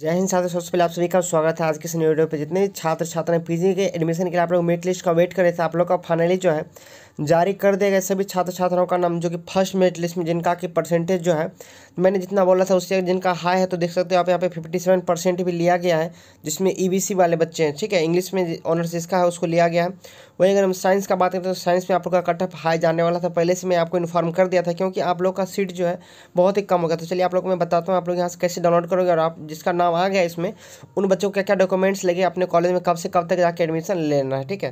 जय हिंद साथियों, सबसे पहले आप सभी का स्वागत है आज के इस नई वीडियो पे। जितने भी छात्र छात्राएं पीजी के एडमिशन के लिए आप लोग मेरिट लिस्ट का वेट कर रहे थे, आप लोग का फाइनली जो है जारी कर दिया गया सभी छात्र छात्राओं का नाम जो कि फर्स्ट मेरिट लिस्ट में जिनका की परसेंटेज जो है मैंने जितना बोला था उससे जिनका हाई है तो देख सकते हो आप यहाँ पे 57% भी लिया गया है, जिसमें EBC वाले बच्चे हैं। ठीक है, इंग्लिश में ऑनर्स जिसका है उसको लिया गया है। वहीं अगर हम साइंस का बात करें तो साइंस में आप लोग का कट ऑफ हाई जाने वाला था, पहले से मैं आपको इन्फॉर्म कर दिया था क्योंकि आप लोग का सीट जो है बहुत ही कम होगा। तो चलिए आप लोग को मैं बताता हूँ आप लोग यहाँ से कैसे डाउनलोड करोगे और आप जिसका नाम आ गया इसमें उन बच्चों को क्या क्या डॉक्यूमेंट्स लगे, अपने कॉलेज में कब से कब तक जाके एडमिशन लेना है। ठीक है,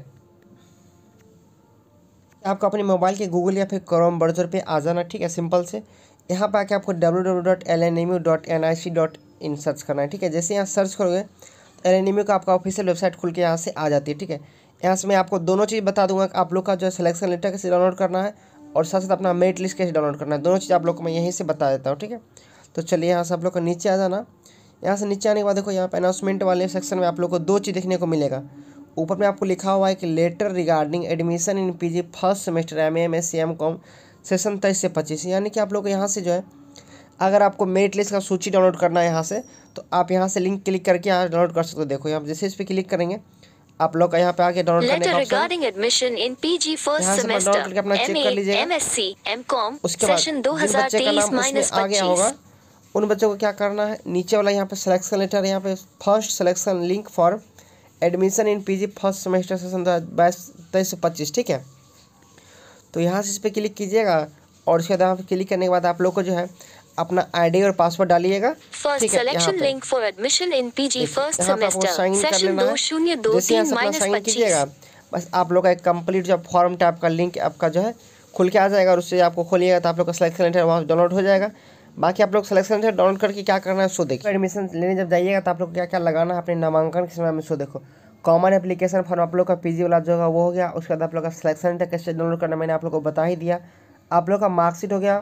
आपको अपने मोबाइल के गूगल या फिर क्रोम ब्राउज़र पे आ जाना। ठीक है, सिंपल से यहाँ पर आके आपको www.lnmu.nic.in सर्च करना है। ठीक है, जैसे यहाँ सर्च करोगे LNMU का आपका ऑफिशियल वेबसाइट खुल के यहाँ से आ जाती है। ठीक है, यहाँ से मैं आपको दोनों चीज़ बता दूंगा, आप लोग का जो है सिलेक्शन लेटर कैसे डाउनलोड करना है और साथ साथ अपना मेरिट लिस्ट कैसे डाउनलोड करना है, दोनों चीज़ आप लोग को मैं यहीं से बता देता हूँ। ठीक है, तो चलिए यहाँ से आप लोग को नीचे आ जाना। यहाँ से नीचे आने के बाद देखो यहाँ पर अनाउंसमेंट वाले सेक्शन में आप लोग को दो चीज़ देखने को मिलेगा। ऊपर में आपको लिखा हुआ है कि letter regarding admission in PG first semester MA MSc MCOM session 23 से 25, यानी कि आप लोग यहाँ से जो है अगर आपको मेरिट लिस्ट का सूची डाउनलोड करना है यहाँ से तो आप यहाँ से लिंक क्लिक करके यहाँ डाउनलोड कर सकते हो। देखो यहाँ जैसे इस पर क्लिक करेंगे आप लोग का यहाँ पे आके डाउनलोड करने का regarding admission in PG first semester MA MSc MCOM session 2023-25 होगा। उन बच्चों को क्या करना है, नीचे वाला यहाँ पे सिलेक्शन लेटर, यहाँ पे first selection link for admission in PG first semester session 2023-25। ठीक है, तो यहाँ से इस पर क्लिक कीजिएगा और उसके बाद यहाँ पे क्लिक करने के बाद आप लोग को जो है अपना ID और पासवर्ड डालिएगा। ठीक है, यहाँ पे आपको साइन कर लेना है। जैसे यहाँ से अपना साइन कीजिएगा बस आप लोग का एक कम्प्लीट जो फॉर्म टाइप का लिंक आपका जो है खुल के आ जाएगा और उससे आपको खोलिएगा तो आप लोग का सिलेक्शन लेटर वहाँ डाउनलोड हो जाएगा। बाकी आप लोग सिलेक्शन लेटर डाउनलोड करके क्या करना है उसको देखिए। एडमिशन लेने जब जाइएगा तो आप लोग क्या क्या लगाना है अपने नामांकन के समय में, उसको देखो कॉमन एप्लीकेशन फॉर्म आप लोग का पीजी वाला जो होगा वो हो गया। उसके बाद आप लोग का सिलेक्शन लेटर कैसे डाउनलोड करना मैंने आप लोग को बता ही दिया। आप लोग का मार्कशीट हो गया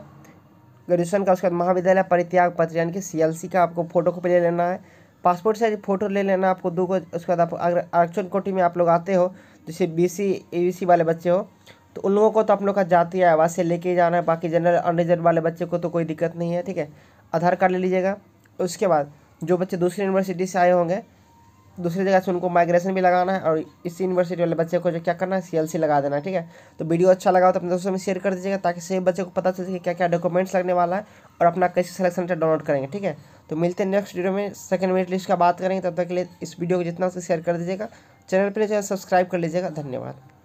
ग्रेजुएशन का, उसके बाद महाविद्यालय परित्याग पत्र यानी कि CLC का आपको फोटो कॉपी ले लेना है, पासपोर्ट साइज फोटो ले लेना आपको 2 को। उसके बाद आप अगर आरक्षण कोटी में आप लोग आते हो जैसे BC ABC वाले बच्चे हो तो उन लोगों को तो आप लोग का जाति आवास से लेके जाना है, बाकी जनरल अनरिजर्व वाले बच्चे को तो कोई दिक्कत नहीं है। ठीक है, आधार कार्ड ले लीजिएगा। उसके बाद जो बच्चे दूसरी यूनिवर्सिटी से आए होंगे दूसरी जगह से उनको माइग्रेशन भी लगाना है और इसी यूनिवर्सिटी वाले बच्चे को जो क्या करना है CLC लगा देना है। ठीक है, तो वीडियो अच्छा लगा तो अपने दोस्तों में शेयर कर दीजिएगा ताकि सभी बच्चे को पता चल सके क्या क्या डॉक्यूमेंट्स लगने वाला है और अपना कैसे सिलेक्शन लेटर डाउनलोड करेंगे। ठीक है, तो मिलते हैं नेक्स्ट वीडियो में, सेकंड मेरिट लिस्ट का बात करेंगे। तब तक के लिए इस वीडियो को जितना से शेयर कर दीजिएगा, चैनल पर सब्सक्राइब कर लीजिएगा। धन्यवाद।